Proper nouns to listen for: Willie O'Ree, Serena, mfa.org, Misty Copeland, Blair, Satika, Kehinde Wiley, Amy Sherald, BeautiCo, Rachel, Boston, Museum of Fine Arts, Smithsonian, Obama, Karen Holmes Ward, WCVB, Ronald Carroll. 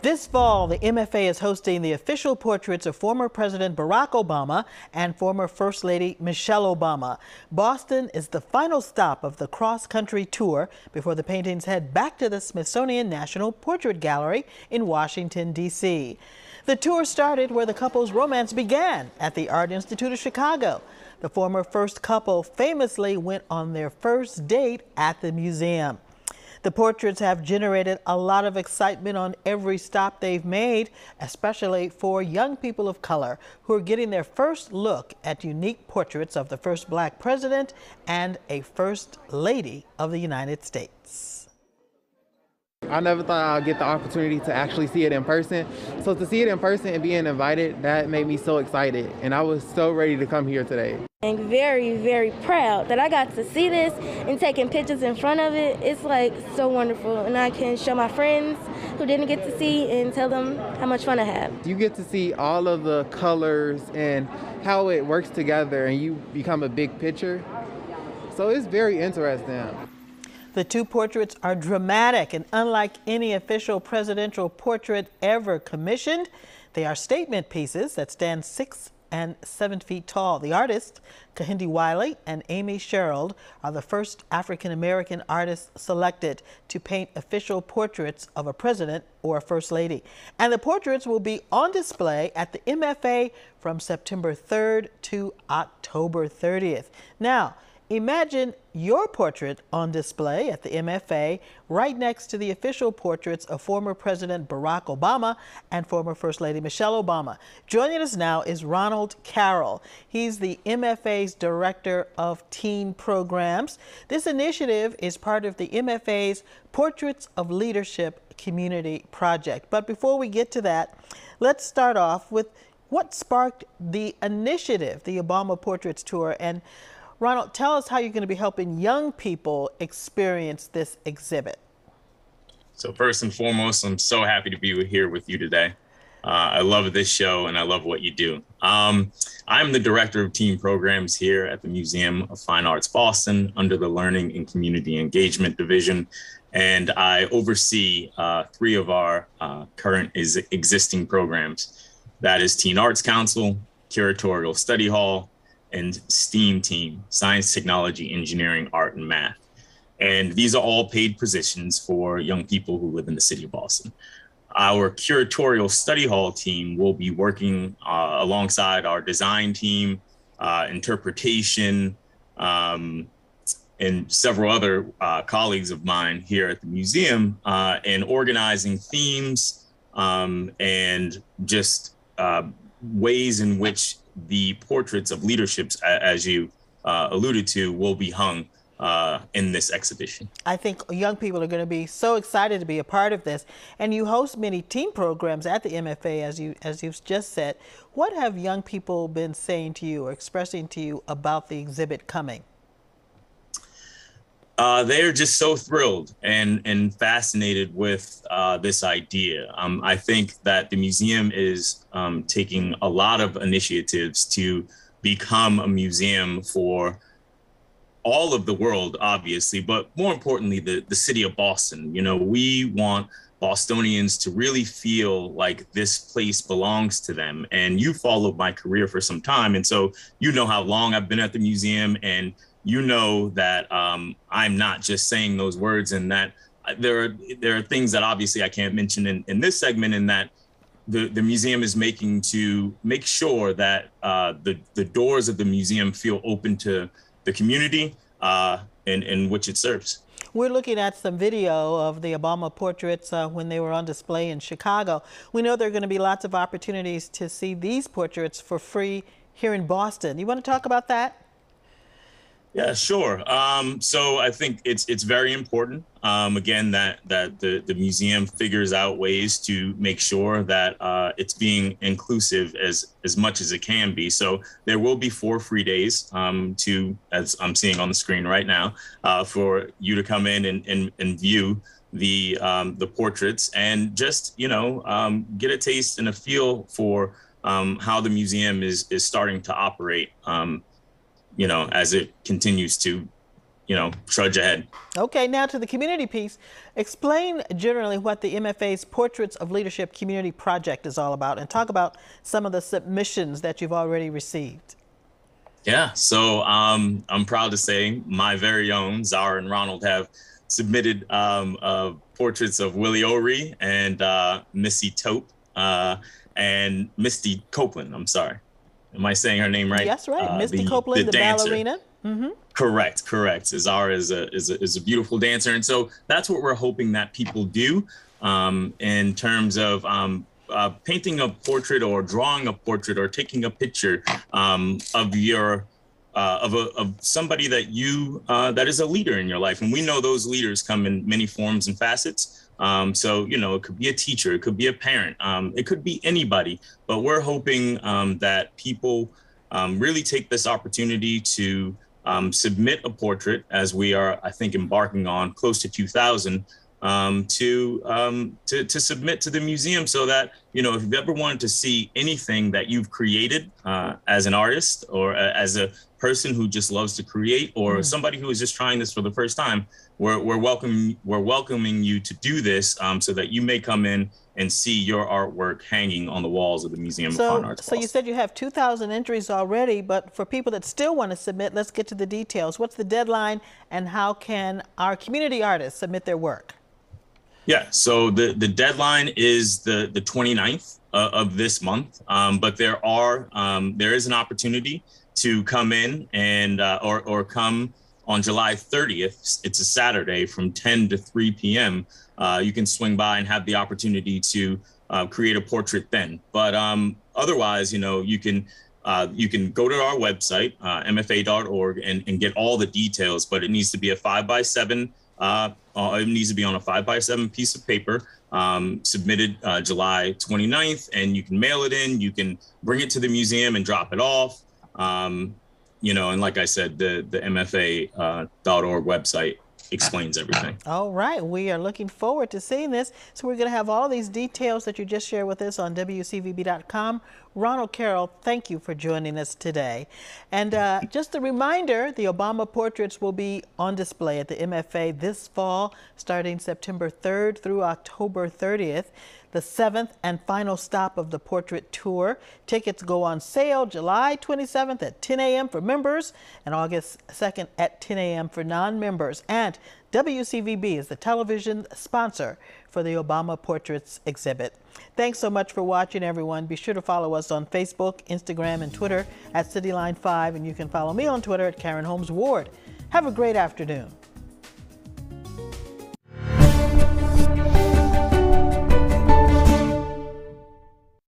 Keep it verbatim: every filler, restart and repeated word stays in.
This fall, the M F A is hosting the official portraits of former President Barack Obama and former First Lady Michelle Obama. Boston is the final stop of the cross-country tour before the paintings head back to the Smithsonian National Portrait Gallery in Washington, D C The tour started where the couple's romance began, at the Art Institute of Chicago. The former first couple famously went on their first date at the museum. The portraits have generated a lot of excitement on every stop they've made, especially for young people of color who are getting their first look at unique portraits of the first black president and a first lady of the United States. I never thought I'd get the opportunity to actually see it in person. So to see it in person and being invited, that made me so excited. And I was so ready to come here today. I'm very, very proud that I got to see this and taking pictures in front of it. It's like so wonderful. And I can show my friends who didn't get to see and tell them how much fun I had. You get to see all of the colors and how it works together and you become a big picture. So it's very interesting. The two portraits are dramatic and unlike any official presidential portrait ever commissioned. They are statement pieces that stand six and seven feet tall. The artists, Kehinde Wiley and Amy Sherald, are the first African-American artists selected to paint official portraits of a president or a first lady. And the portraits will be on display at the M F A from September third to October thirtieth. Now, imagine your portrait on display at the M F A right next to the official portraits of former President Barack Obama and former First Lady Michelle Obama. Joining us now is Ronald Carroll. He's the M F A's Director of Teen Programs. This initiative is part of the M F A's Portraits of Leadership Community Project. But before we get to that, let's start off with what sparked the initiative, the Obama Portraits Tour. And Ronald, tell us how you're going to be helping young people experience this exhibit. So first and foremost, I'm so happy to be here with you today. Uh, I love this show and I love what you do. Um, I'm the Director of Teen Programs here at the Museum of Fine Arts Boston under the Learning and Community Engagement Division. And I oversee uh, three of our uh, current is existing programs. That is Teen Arts Council, Curatorial Study Hall, and STEAM team, science, technology, engineering, art, and math. And these are all paid positions for young people who live in the city of Boston. Our curatorial study hall team will be working uh, alongside our design team, uh, interpretation, um, and several other uh, colleagues of mine here at the museum uh, in organizing themes um, and just uh, ways in which the portraits of leaderships, as you uh, alluded to, will be hung uh, in this exhibition. I think young people are going to be so excited to be a part of this. And you host many teen programs at the M F A, as, you, as you've just said. What have young people been saying to you or expressing to you about the exhibit coming? Uh, they're just so thrilled and, and fascinated with uh, this idea. Um, I think that the museum is um, taking a lot of initiatives to become a museum for all of the world, obviously, but more importantly, the, the city of Boston. You know, we want Bostonians to really feel like this place belongs to them. And you followed my career for some time. And so, you know how long I've been at the museum, and you know that um, I'm not just saying those words, and that there are there are things that obviously I can't mention in, in this segment, and that the, the museum is making to make sure that uh, the, the doors of the museum feel open to the community uh, in, in which it serves. We're looking at some video of the Obama portraits uh, when they were on display in Chicago. We know there are going to be lots of opportunities to see these portraits for free here in Boston. You want to talk about that? Yeah, sure. Um, so I think it's it's very important, um, again, that that the, the museum figures out ways to make sure that uh, it's being inclusive as as much as it can be. So there will be four free days um, to, as I'm seeing on the screen right now, uh, for you to come in and, and, and view the um, the portraits and just, you know, um, get a taste and a feel for um, how the museum is, is starting to operate. Um, you know, as it continues to you know, trudge ahead. Okay, now to the community piece. Explain generally what the M F A's Portraits of Leadership Community Project is all about, and talk about some of the submissions that you've already received. Yeah, so um, I'm proud to say my very own Zara and Ronald have submitted um, uh, portraits of Willie O'Ree and uh, Misty Tope uh, and Misty Copeland. I'm sorry. Am I saying her name right? Yes, right. Uh, Misty the, Copeland, the, the ballerina. Mm-hmm. Correct, correct. Zara is a, is, a, is a beautiful dancer. And so that's what we're hoping that people do um, in terms of um, uh, painting a portrait or drawing a portrait or taking a picture um, of your uh, of, a, of somebody that you uh, that is a leader in your life. And we know those leaders come in many forms and facets. Um, so, you know, it could be a teacher, it could be a parent, um, it could be anybody. But we're hoping um, that people um, really take this opportunity to um, submit a portrait, as we are, I think, embarking on close to two thousand um, to, um, to to submit to the museum, so that, you know, if you've ever wanted to see anything that you've created uh, as an artist or a, as a person who just loves to create, or mm-hmm. somebody who is just trying this for the first time, we're, we're welcoming we're welcoming you to do this, um, so that you may come in and see your artwork hanging on the walls of the Museum so, of Fine Arts. So Boston. You said you have two thousand entries already, but for people that still want to submit, let's get to the details. What's the deadline, and how can our community artists submit their work? Yeah, so the, the deadline is the, the twenty-ninth uh, of this month, um, but there are um, there is an opportunity to come in and uh, or, or come on July thirtieth. It's a Saturday from ten to three p m Uh, you can swing by and have the opportunity to uh, create a portrait then. But um, otherwise, you know, you can uh, you can go to our website, uh, m f a dot org, and, and get all the details. But it needs to be a five by seven. Uh, it needs to be on a five by seven piece of paper, um, submitted uh, July twenty-ninth, and you can mail it in. You can bring it to the museum and drop it off. Um, you know, and like I said, the, the m f a dot org website explains everything. All right. We are looking forward to seeing this. So we're going to have all these details that you just shared with us on W C V B dot com. Ronald Carroll, thank you for joining us today. And uh, just a reminder, the Obama portraits will be on display at the M F A this fall, starting September third through October thirtieth. The seventh and final stop of the portrait tour. Tickets go on sale July twenty-seventh at ten a m for members and August second at ten a m for non-members. And W C V B is the television sponsor for the Obama Portraits exhibit. Thanks so much for watching, everyone. Be sure to follow us on Facebook, Instagram, and Twitter at City Line five. And you can follow me on Twitter at Karen Holmes Ward. Have a great afternoon.